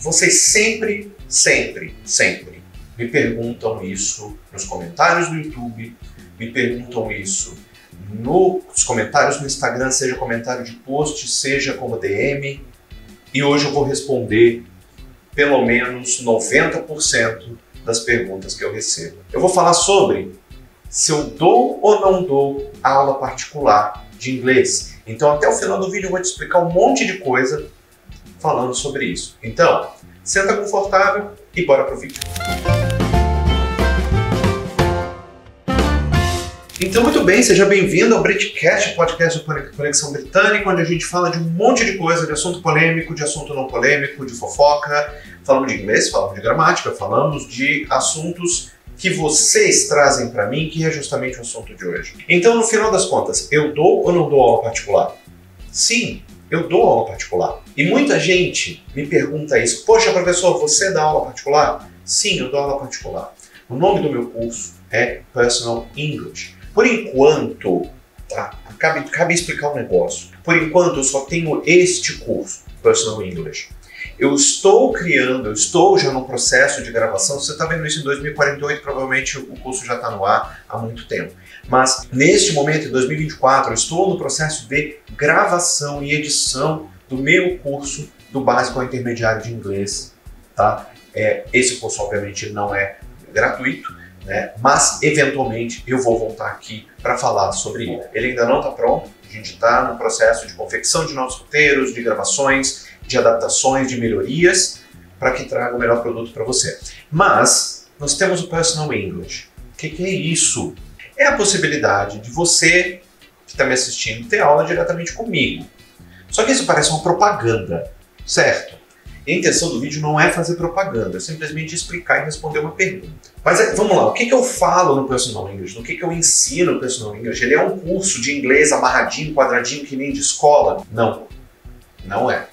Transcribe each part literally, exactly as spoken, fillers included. Vocês sempre, sempre, sempre me perguntam isso nos comentários do YouTube, me perguntam isso nos comentários no Instagram, seja comentário de post, seja como D M, e hoje eu vou responder pelo menos noventa por cento das perguntas que eu recebo. Eu vou falar sobre se eu dou ou não dou aula particular de inglês. Então até o final do vídeo eu vou te explicar um monte de coisa falando sobre isso. Então, senta confortável e bora pro vídeo. Então, muito bem, seja bem-vindo ao BritCast, podcast do Conexão Britânica, onde a gente fala de um monte de coisa, de assunto polêmico, de assunto não polêmico, de fofoca, falamos de inglês, falamos de gramática, falamos de assuntos que vocês trazem para mim, que é justamente o assunto de hoje. Então, no final das contas, eu dou ou não dou aula particular? Sim, eu dou aula particular. E muita gente me pergunta isso. Poxa, professor, você dá aula particular? Sim, eu dou aula particular. O nome do meu curso é Personal English. Por enquanto, tá? Cabe, cabe explicar um negócio. Por enquanto, eu só tenho este curso, Personal English. Eu estou criando, eu estou já no processo de gravação, você está vendo isso em dois mil e quarenta e oito, provavelmente o curso já está no ar há muito tempo. Mas neste momento, em dois mil e vinte e quatro, eu estou no processo de gravação e edição do meu curso do básico ao intermediário de inglês, tá? É, esse curso obviamente não é gratuito, né? Mas eventualmente eu vou voltar aqui para falar sobre ele. Ele ainda não está pronto, a gente está no processo de confecção de novos roteiros, de gravações, de adaptações, de melhorias, para que traga o melhor produto para você. Mas nós temos o Personal English. O que, que é isso? É a possibilidade de você, que está me assistindo, ter aula diretamente comigo. Só que isso parece uma propaganda, certo? E a intenção do vídeo não é fazer propaganda, é simplesmente explicar e responder uma pergunta. Mas é, vamos lá, o que, que eu falo no Personal English? O que, que eu ensino no Personal English? Ele é um curso de inglês amarradinho, quadradinho, que nem de escola? Não, não é.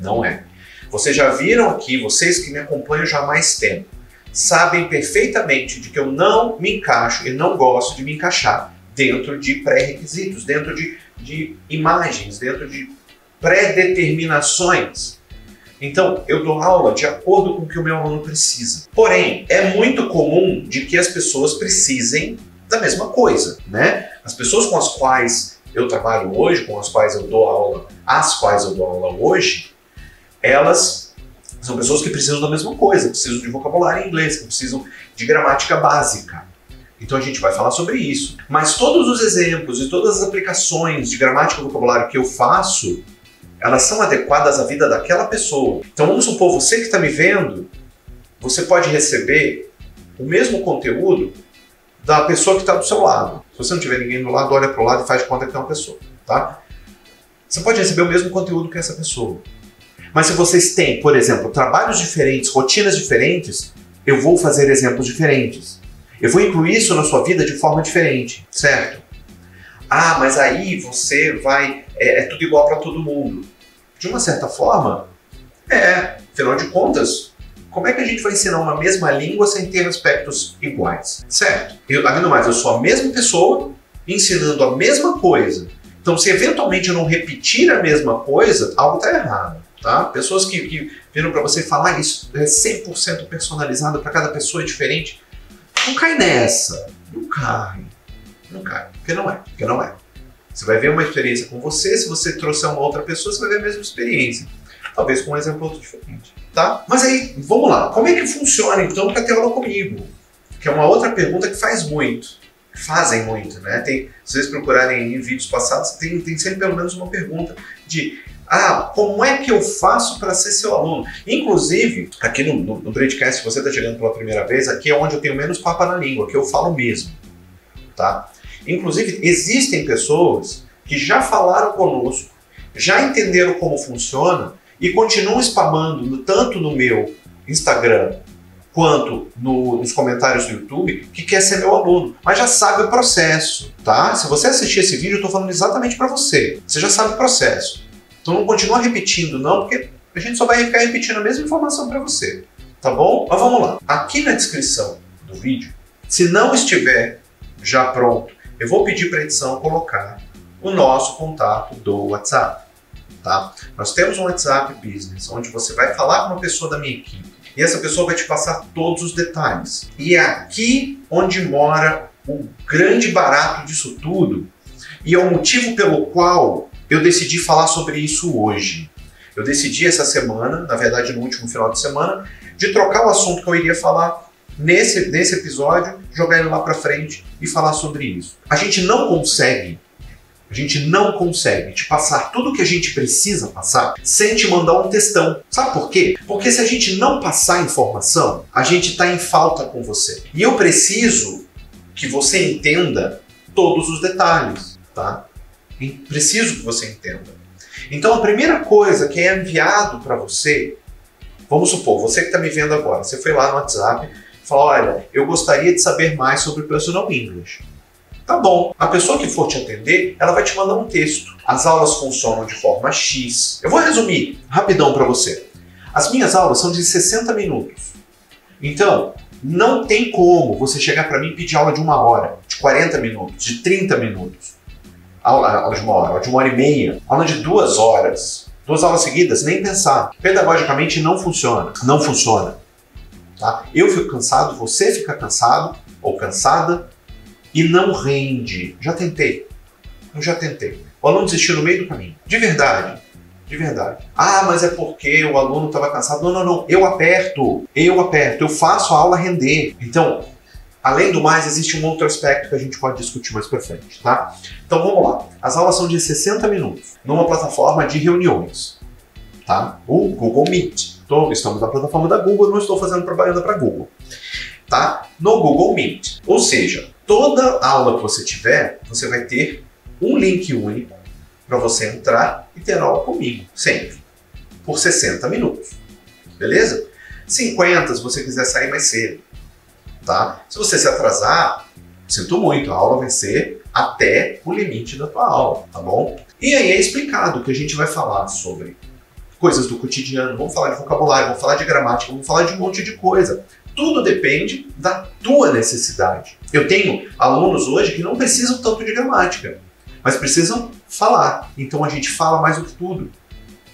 Não é. Vocês já viram aqui, vocês que me acompanham já há mais tempo, sabem perfeitamente de que eu não me encaixo e não gosto de me encaixar dentro de pré-requisitos, dentro de, de imagens, dentro de pré-determinações. Então, eu dou aula de acordo com o que o meu aluno precisa. Porém, é muito comum de que as pessoas precisem da mesma coisa, né? As pessoas com as quais eu trabalho hoje, com as quais eu dou aula, as quais eu dou aula hoje, elas são pessoas que precisam da mesma coisa, precisam de vocabulário em inglês, que precisam de gramática básica. Então a gente vai falar sobre isso. Mas todos os exemplos e todas as aplicações de gramática e vocabulário que eu faço, elas são adequadas à vida daquela pessoa. Então vamos supor, você que está me vendo, você pode receber o mesmo conteúdo da pessoa que está do seu lado. Se você não tiver ninguém do lado, olha para o lado e faz de conta que tem uma pessoa, tá? Você pode receber o mesmo conteúdo que essa pessoa. Mas se vocês têm, por exemplo, trabalhos diferentes, rotinas diferentes, eu vou fazer exemplos diferentes. Eu vou incluir isso na sua vida de forma diferente, certo? Ah, mas aí você vai... É, é tudo igual para todo mundo. De uma certa forma, é. Afinal de contas, como é que a gente vai ensinar uma mesma língua sem ter aspectos iguais, certo? Eu, além do mais, eu sou a mesma pessoa ensinando a mesma coisa. Então, se eventualmente eu não repetir a mesma coisa, algo está errado. Tá? Pessoas que, que viram para você falar isso é cem por cento personalizado, para cada pessoa é diferente, não cai nessa, não cai, não cai, porque não é, porque não é. Você vai ver uma experiência com você, se você trouxer uma outra pessoa, você vai ver a mesma experiência, talvez com um exemplo outro diferente, tá? Mas aí, vamos lá, como é que funciona então para ter aula comigo? Que é uma outra pergunta que faz muito, fazem muito, né? Tem, se vocês procurarem em vídeos passados, tem, tem sempre pelo menos uma pergunta de... Ah, como é que eu faço para ser seu aluno? Inclusive, aqui no, no, no BritCast, se você está chegando pela primeira vez, aqui é onde eu tenho menos papo na língua, que eu falo mesmo, tá? Inclusive, existem pessoas que já falaram conosco, já entenderam como funciona e continuam spamando, tanto no meu Instagram quanto no, nos comentários do YouTube, que quer ser meu aluno, mas já sabe o processo, tá? Se você assistir esse vídeo, eu estou falando exatamente para você, você já sabe o processo. Então não continua repetindo não, porque a gente só vai ficar repetindo a mesma informação para você, tá bom? Mas vamos lá. Aqui na descrição do vídeo, se não estiver já pronto, eu vou pedir para a edição colocar o nosso contato do WhatsApp. tá? Nós temos um WhatsApp Business, onde você vai falar com uma pessoa da minha equipe e essa pessoa vai te passar todos os detalhes. E é aqui onde mora o grande barato disso tudo e é o motivo pelo qual eu decidi falar sobre isso hoje. Eu decidi essa semana, na verdade no último final de semana, de trocar o assunto que eu iria falar nesse, nesse episódio, jogar ele lá pra frente e falar sobre isso. A gente não consegue, a gente não consegue te passar tudo o que a gente precisa passar sem te mandar um textão. Sabe por quê? Porque se a gente não passar informação, a gente tá em falta com você. E eu preciso que você entenda todos os detalhes, tá? E preciso que você entenda. Então a primeira coisa que é enviado para você, vamos supor, você que está me vendo agora, você foi lá no WhatsApp e falou, olha, eu gostaria de saber mais sobre Personal English. Tá bom, a pessoa que for te atender, ela vai te mandar um texto. As aulas funcionam de forma X. Eu vou resumir rapidão para você. As minhas aulas são de sessenta minutos. Então, não tem como você chegar para mim e pedir aula de uma hora, de quarenta minutos, de trinta minutos. Aula, aula de uma hora, aula de uma hora e meia, aula de duas horas, duas aulas seguidas, nem pensar. Pedagogicamente não funciona, não funciona. Tá? Eu fico cansado, você fica cansado ou cansada e não rende. Já tentei, eu já tentei. O aluno desistiu no meio do caminho, de verdade, de verdade. Ah, mas é porque o aluno estava cansado. Não, não, não, eu aperto, eu aperto, eu faço a aula render. Então, além do mais, existe um outro aspecto que a gente pode discutir mais pra frente, tá? Então vamos lá. As aulas são de sessenta minutos, numa plataforma de reuniões, tá? O Google Meet. Então, estamos na plataforma da Google, não estou fazendo propaganda para Google, tá? No Google Meet. Ou seja, toda aula que você tiver, você vai ter um link único para você entrar e ter aula comigo, sempre, por sessenta minutos, beleza? cinquenta se você quiser sair mais cedo. Tá? Se você se atrasar, sinto muito, a aula vai ser até o limite da tua aula, tá bom? E aí é explicado que a gente vai falar sobre coisas do cotidiano, vamos falar de vocabulário, vamos falar de gramática, vamos falar de um monte de coisa. Tudo depende da tua necessidade. Eu tenho alunos hoje que não precisam tanto de gramática, mas precisam falar. Então a gente fala mais do que tudo.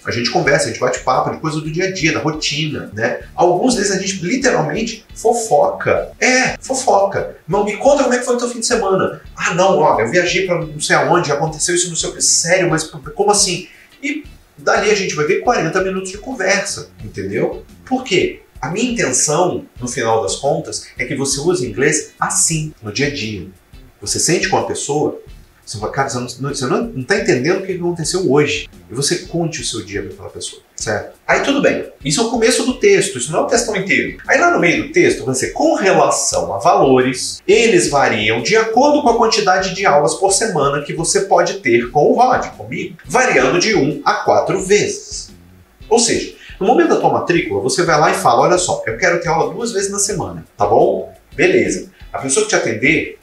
A gente conversa, a gente bate papo de coisa do dia a dia, da rotina, né? Alguns deles a gente literalmente fofoca. É, fofoca. Não, me conta como é que foi o teu fim de semana. Ah, não, olha, eu viajei pra não sei aonde, aconteceu isso, não sei o que. Sério, mas como assim? E dali a gente vai ver quarenta minutos de conversa, entendeu? Por quê? A minha intenção, no final das contas, é que você use inglês assim, no dia a dia. Você sente com a pessoa, você fala, cara, você não está entendendo o que aconteceu hoje. E você conte o seu dia para aquela pessoa, certo? Aí tudo bem. Isso é o começo do texto, isso não é o textão inteiro. Aí lá no meio do texto vai ser com relação a valores, eles variam de acordo com a quantidade de aulas por semana que você pode ter com o Rod, comigo, variando de uma a quatro vezes. Ou seja, no momento da tua matrícula, você vai lá e fala, olha só, eu quero ter aula duas vezes na semana, tá bom? Beleza. A pessoa que te atender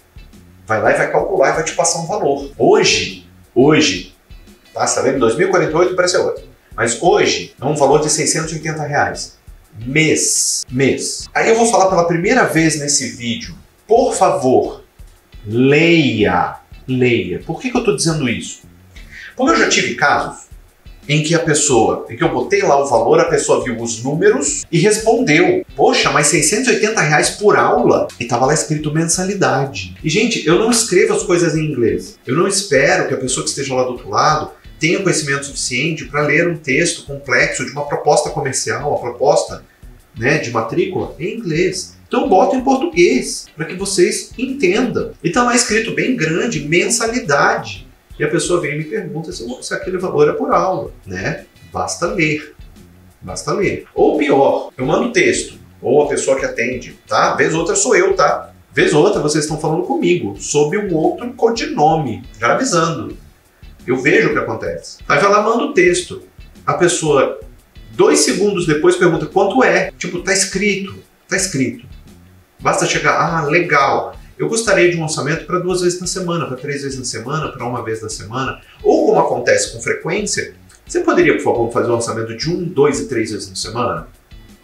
vai lá e vai calcular e vai te passar um valor. Hoje, hoje, tá? Você tá vendo? dois mil e quarenta e oito parece outro. Mas hoje é um valor de seiscentos e oitenta reais. Mês. Mês. Aí eu vou falar pela primeira vez nesse vídeo. Por favor, leia. Leia. Por que que eu tô dizendo isso? Porque eu já tive casos em que a pessoa, em que eu botei lá o valor, a pessoa viu os números e respondeu, poxa, mas seiscentos e oitenta reais por aula? E tava lá escrito mensalidade. E gente, eu não escrevo as coisas em inglês. Eu não espero que a pessoa que esteja lá do outro lado tenha conhecimento suficiente para ler um texto complexo de uma proposta comercial, uma proposta, né, de matrícula em inglês. Então bota em português, para que vocês entendam. E tá lá escrito bem grande, mensalidade. E a pessoa vem e me pergunta se, se aquele valor é por aula, né? Basta ler, basta ler. Ou pior, eu mando texto, ou a pessoa que atende, tá? Vez outra sou eu, tá? Vez outra vocês estão falando comigo, sob um outro codinome, já avisando. Eu vejo o que acontece. Aí vai lá, manda o texto. A pessoa, dois segundos depois, pergunta quanto é. Tipo, tá escrito, tá escrito. Basta chegar, ah, legal. Eu gostaria de um orçamento para duas vezes na semana, para três vezes na semana, para uma vez na semana. Ou como acontece com frequência, você poderia, por favor, fazer um orçamento de um, dois e três vezes na semana?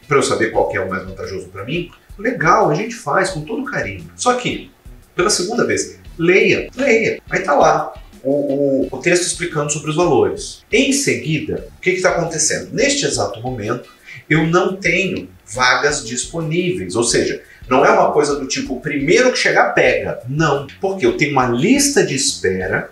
Para eu saber qual que é o mais vantajoso para mim? Legal, a gente faz com todo carinho. Só que, pela segunda vez, leia, leia. Aí tá lá, o, o, o texto explicando sobre os valores. Em seguida, o que está acontecendo? Neste exato momento, eu não tenho vagas disponíveis, ou seja, não é uma coisa do tipo, o primeiro que chegar pega. Não, porque eu tenho uma lista de espera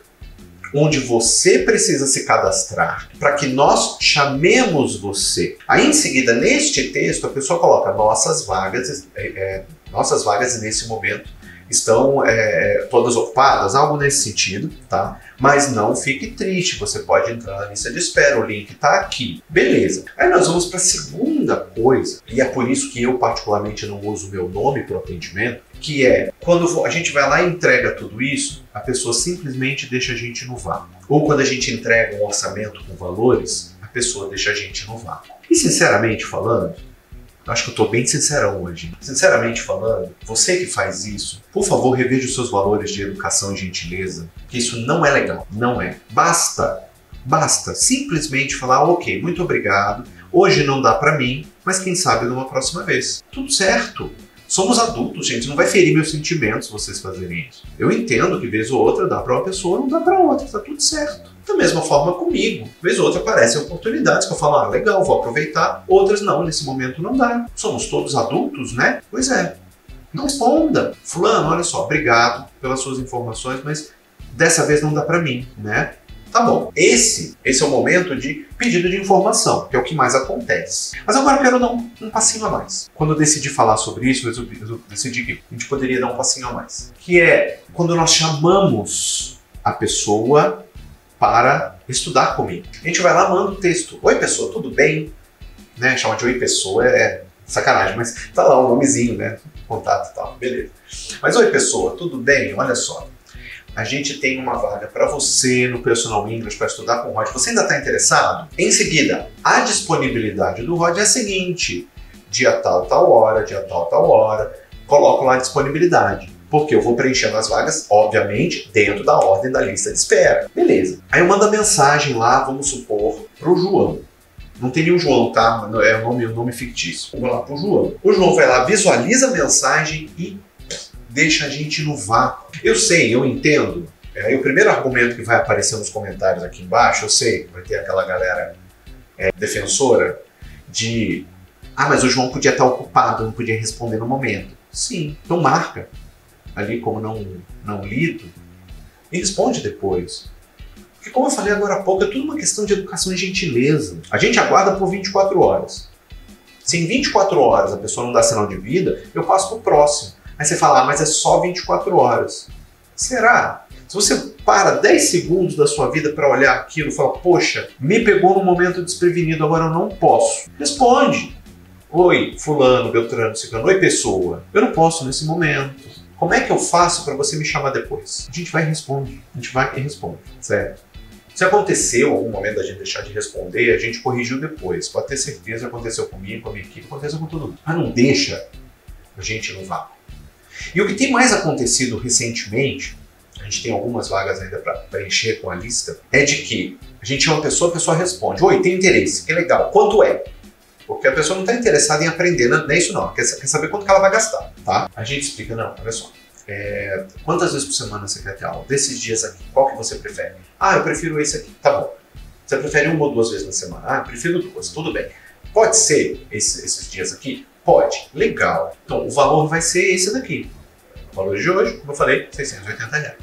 onde você precisa se cadastrar para que nós chamemos você. Aí em seguida, neste texto, a pessoa coloca nossas vagas, é, é, nossas vagas nesse momento estão é, todas ocupadas, algo nesse sentido, tá? Mas não fique triste, você pode entrar na lista de espera, o link está aqui. Beleza. Aí nós vamos para a segunda coisa, e é por isso que eu particularmente não uso meu nome para o atendimento, que é quando a gente vai lá e entrega tudo isso, a pessoa simplesmente deixa a gente no vácuo. Ou quando a gente entrega um orçamento com valores, a pessoa deixa a gente no vácuo. E sinceramente falando, acho que eu tô bem sincerão hoje. Sinceramente falando, você que faz isso, por favor, reveja os seus valores de educação e gentileza, que isso não é legal, não é. Basta, basta simplesmente falar, ok, muito obrigado, hoje não dá pra mim, mas quem sabe numa próxima vez. Tudo certo. Somos adultos, gente, não vai ferir meus sentimentos vocês fazerem isso. Eu entendo que vez ou outra dá pra uma pessoa, não dá pra outra, tá tudo certo. Da mesma forma comigo, vez ou outra aparecem oportunidades que eu falo, ah, legal, vou aproveitar. Outras não, nesse momento não dá. Somos todos adultos, né? Pois é. Não responda. Fulano, olha só, obrigado pelas suas informações, mas dessa vez não dá pra mim, né? Tá bom, esse, esse é o momento de pedido de informação, que é o que mais acontece. Mas agora eu quero dar um, um passinho a mais. Quando eu decidi falar sobre isso, eu, eu decidi que a gente poderia dar um passinho a mais. Que é quando nós chamamos a pessoa para estudar comigo. A gente vai lá, manda o texto. Oi, pessoa, tudo bem? Né? Chama de oi, pessoa, é sacanagem, mas tá lá o nomezinho, né? Contato e tal, beleza. Mas oi, pessoa, tudo bem? Olha só. A gente tem uma vaga para você no Personal English para estudar com o Rod. Você ainda está interessado? Em seguida, a disponibilidade do Rod é a seguinte. Dia tal, tal hora, dia tal, tal hora. Coloco lá a disponibilidade. Porque eu vou preenchendo as vagas, obviamente, dentro da ordem da lista de espera. Beleza. Aí eu mando a mensagem lá, vamos supor, para o João. Não tem nenhum João, tá? É um nome, um nome fictício. Vou lá para o João. O João vai lá, visualiza a mensagem e deixa a gente no vácuo. Eu sei, eu entendo. É, e o primeiro argumento que vai aparecer nos comentários aqui embaixo, eu sei, vai ter aquela galera é, defensora de... Ah, mas o João podia estar ocupado, não podia responder no momento. Sim, então marca. Ali como não, não lido, e responde depois. Porque como eu falei agora há pouco, é tudo uma questão de educação e gentileza. A gente aguarda por vinte e quatro horas. Se em vinte e quatro horas a pessoa não dá sinal de vida, eu passo para o próximo. Aí você fala, ah, mas é só vinte e quatro horas. Será? Se você para dez segundos da sua vida para olhar aquilo e falar, poxa, me pegou num momento desprevenido, agora eu não posso. Responde. Oi, fulano, beltrano, ciclano, oi, pessoa. Eu não posso nesse momento. Como é que eu faço para você me chamar depois? A gente vai e responde. A gente vai e responde, certo? Se aconteceu algum momento da gente deixar de responder, a gente corrigiu depois. Pode ter certeza que aconteceu comigo, com a minha equipe, aconteceu com todo mundo. Mas não deixa a gente no vácuo. E o que tem mais acontecido recentemente, a gente tem algumas vagas ainda para preencher com a lista, é de que a gente chama a pessoa, a pessoa responde, oi, tem interesse, que legal, quanto é? Porque a pessoa não está interessada em aprender, não é isso não, quer, quer saber quanto que ela vai gastar, tá? A gente explica, não, olha só, é, quantas vezes por semana você quer ter aula? Desses dias aqui, qual que você prefere? Ah, eu prefiro esse aqui, tá bom. Você prefere uma ou duas vezes na semana? Ah, eu prefiro duas, tudo bem. Pode ser esse, esses dias aqui? Pode, legal. Então, o valor vai ser esse daqui. O valor de hoje, como eu falei, seiscentos e oitenta reais.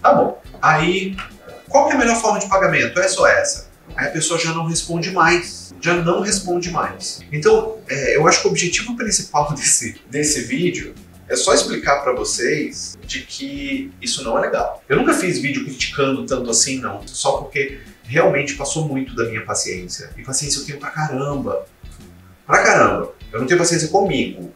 Tá bom. Aí, qual que é a melhor forma de pagamento? É só essa. Aí a pessoa já não responde mais. Já não responde mais. Então, é, eu acho que o objetivo principal desse, desse vídeo é só explicar pra vocês de que isso não é legal. Eu nunca fiz vídeo criticando tanto assim, não. Só porque realmente passou muito da minha paciência. E paciência eu tenho pra caramba. Pra caramba. Eu não tenho paciência comigo,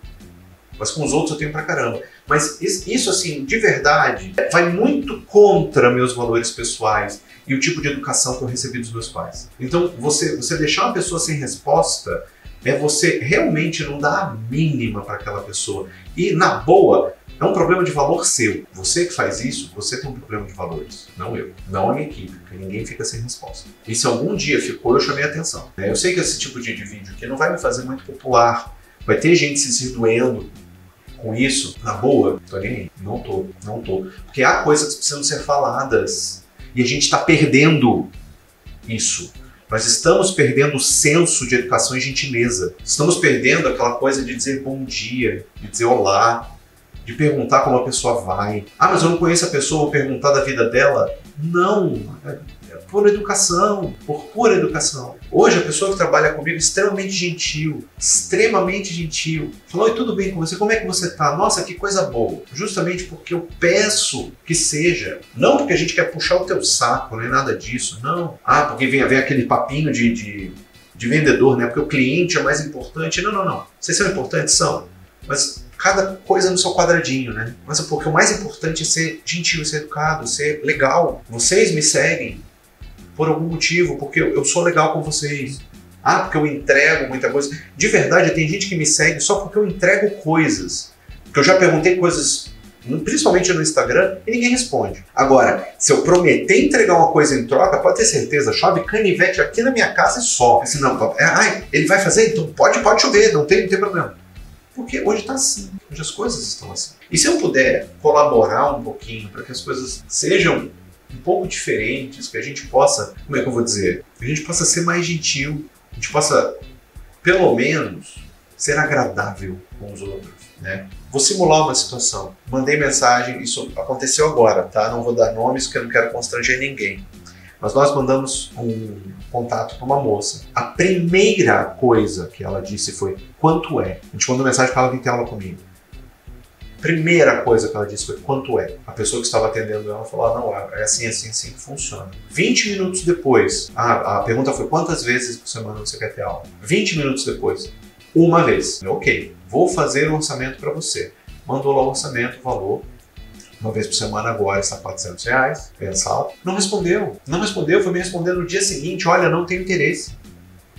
mas com os outros eu tenho pra caramba. Mas isso, assim, de verdade, vai muito contra meus valores pessoais e o tipo de educação que eu recebi dos meus pais. Então, você, você deixar uma pessoa sem resposta é você realmente não dar a mínima para aquela pessoa. E, na boa, é um problema de valor seu. Você que faz isso, você tem um problema de valores. Não eu. Não a minha equipe, porque ninguém fica sem resposta. E se algum dia ficou, eu chamei a atenção. Eu sei que esse tipo de vídeo aqui não vai me fazer muito popular. Vai ter gente se doendo com isso. Na boa, tô nem aí. Não tô, não tô. Porque há coisas que precisam ser faladas. E a gente está perdendo isso. Nós estamos perdendo o senso de educação e gentileza. Estamos perdendo aquela coisa de dizer bom dia, de dizer olá, de perguntar como a pessoa vai. Ah, mas eu não conheço a pessoa, vou perguntar da vida dela. Não, é por educação, por pura educação. Hoje a pessoa que trabalha comigo é extremamente gentil, extremamente gentil. Falou, oi, tudo bem com você? Como é que você tá? Nossa, que coisa boa. Justamente porque eu peço que seja. Não porque a gente quer puxar o teu saco, nem nada disso, não. Ah, porque vem, vem aquele papinho de, de, de vendedor, né? Porque o cliente é mais importante. Não, não, não. Vocês são importantes? São. Mas cada coisa no seu quadradinho, né? Mas porque o mais importante é ser gentil, ser educado, ser legal. Vocês me seguem por algum motivo, porque eu sou legal com vocês. Ah, porque eu entrego muita coisa. De verdade, tem gente que me segue só porque eu entrego coisas. Porque eu já perguntei coisas, principalmente no Instagram, e ninguém responde. Agora, se eu prometer entregar uma coisa em troca, pode ter certeza, chove canivete aqui na minha casa e só. Se não, é, ai, ele vai fazer? Então pode, pode chover, não tem, não tem problema. Porque hoje está assim, hoje as coisas estão assim. E se eu puder colaborar um pouquinho para que as coisas sejam um pouco diferentes, que a gente possa, como é que eu vou dizer? Que a gente possa ser mais gentil, a gente possa, pelo menos, ser agradável com os outros, né? Vou simular uma situação. Mandei mensagem, isso aconteceu agora, tá? Não vou dar nomes porque eu não quero constranger ninguém. Mas nós mandamos um contato para uma moça. A primeira coisa que ela disse foi, quanto é? A gente mandou mensagem para ela vir ter aula comigo. A primeira coisa que ela disse foi, quanto é? A pessoa que estava atendendo ela falou, ah, não, é assim, assim, assim que funciona. vinte minutos depois, a, a pergunta foi, quantas vezes por semana você quer ter aula? vinte minutos depois, uma vez. Ok, vou fazer um orçamento para você. Mandou lá o orçamento, o valor. Uma vez por semana agora está quatrocentos reais, mensal. Não respondeu, não respondeu, foi me responder no dia seguinte, olha, não tenho interesse.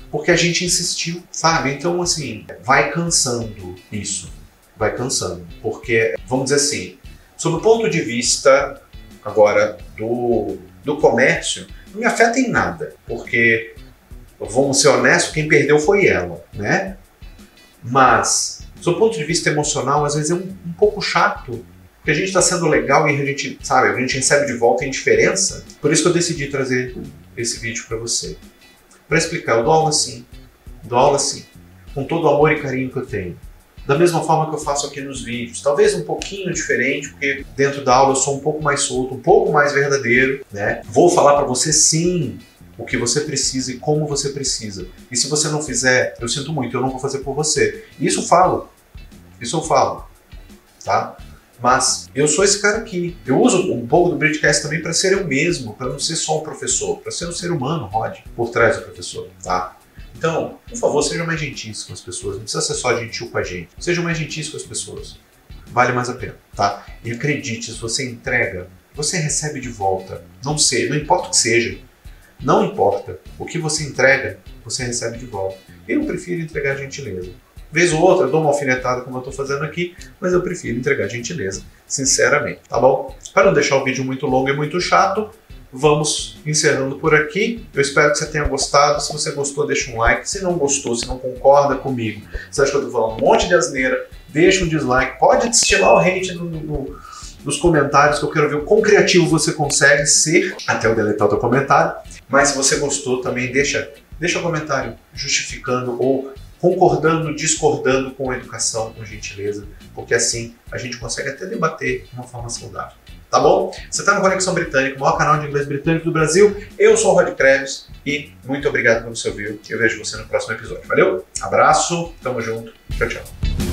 Porque a gente insistiu, sabe? Então, assim, vai cansando isso, vai cansando. Porque, vamos dizer assim, sob o ponto de vista, agora, do, do comércio, não me afeta em nada. Porque, vamos ser honestos, quem perdeu foi ela, né? Mas, sob o ponto de vista emocional, às vezes é um, um pouco chato. Porque a gente está sendo legal e a gente, sabe, a gente recebe de volta indiferença. Por isso que eu decidi trazer esse vídeo para você. Para explicar, eu dou aula assim, dou aula assim, com todo o amor e carinho que eu tenho. Da mesma forma que eu faço aqui nos vídeos. Talvez um pouquinho diferente, porque dentro da aula eu sou um pouco mais solto, um pouco mais verdadeiro, né? Vou falar para você sim o que você precisa e como você precisa. E se você não fizer, eu sinto muito, eu não vou fazer por você. E isso eu falo, isso eu falo, tá? Mas eu sou esse cara aqui. Eu uso um pouco do BritCast também para ser eu mesmo, para não ser só um professor, para ser um ser humano, Rod, por trás do professor, tá? Então, por favor, sejam mais gentis com as pessoas. Não precisa ser só gentil com a gente. Sejam mais gentis com as pessoas. Vale mais a pena, tá? E acredite, se você entrega, você recebe de volta. Não sei, não importa o que seja. Não importa. O que você entrega, você recebe de volta. Eu prefiro entregar gentileza. Vez ou outra, eu dou uma alfinetada como eu estou fazendo aqui, mas eu prefiro entregar gentileza, sinceramente, tá bom? Para não deixar o vídeo muito longo e muito chato, vamos encerrando por aqui. Eu espero que você tenha gostado. Se você gostou, deixa um like. Se não gostou, se não concorda comigo, se acha que eu estou falando um monte de asneira, deixa um dislike. Pode destilar o hate no, no, nos comentários, que eu quero ver o quão criativo você consegue ser, até eu deletar o teu comentário. Mas se você gostou também, deixa, deixa um comentário justificando ou concordando, discordando com a educação, com gentileza, porque assim a gente consegue até debater de uma forma saudável, tá bom? Você está no Conexão Britânica, o maior canal de inglês britânico do Brasil. Eu sou o Rod Krebs e muito obrigado pelo seu vídeo. Eu vejo você no próximo episódio, valeu? Abraço, tamo junto, tchau, tchau.